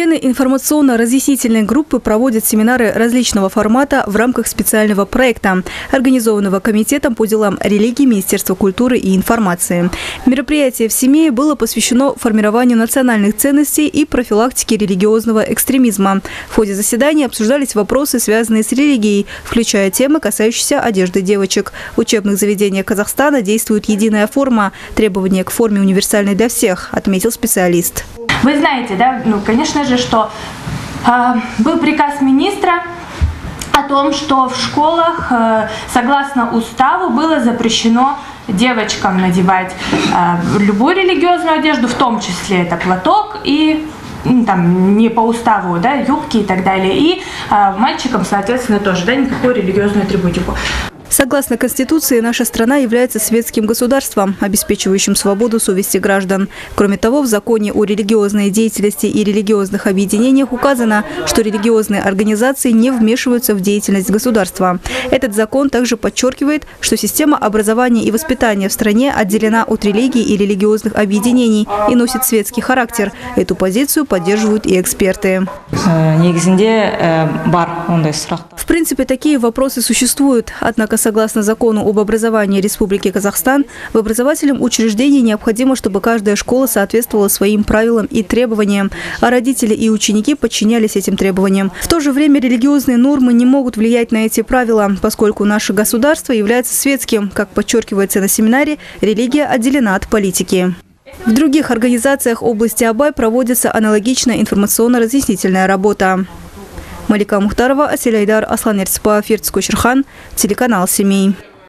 Члены информационно-разъяснительной группы проводят семинары различного формата в рамках специального проекта, организованного Комитетом по делам религии Министерства культуры и информации. Мероприятие в Семее было посвящено формированию национальных ценностей и профилактике религиозного экстремизма. В ходе заседания обсуждались вопросы, связанные с религией, включая темы, касающиеся одежды девочек. В учебных заведениях Казахстана действует единая форма. Требования к форме универсальны для всех, отметил специалист. Вы знаете, да, ну, конечно же, что был приказ министра о том, что в школах, согласно уставу, было запрещено девочкам надевать любую религиозную одежду, в том числе это платок и там, не по уставу, да, юбки и так далее. И мальчикам, соответственно, тоже, да, никакую религиозную атрибутику. Согласно Конституции, наша страна является светским государством, обеспечивающим свободу совести граждан. Кроме того, в законе о религиозной деятельности и религиозных объединениях указано, что религиозные организации не вмешиваются в деятельность государства. Этот закон также подчеркивает, что система образования и воспитания в стране отделена от религии и религиозных объединений и носит светский характер. Эту позицию поддерживают и эксперты. В принципе, такие вопросы существуют, однако согласно закону об образовании Республики Казахстан, в образовательном учреждении необходимо, чтобы каждая школа соответствовала своим правилам и требованиям, а родители и ученики подчинялись этим требованиям. В то же время религиозные нормы не могут влиять на эти правила, поскольку наше государство является светским. Как подчеркивается на семинаре, религия отделена от политики. В других организациях области Абай проводится аналогичная информационно-разъяснительная работа. Малика Мухтарова, Асель Айдар, Аслан Ерципа, Ферцку Черхан, телеканал «Семей».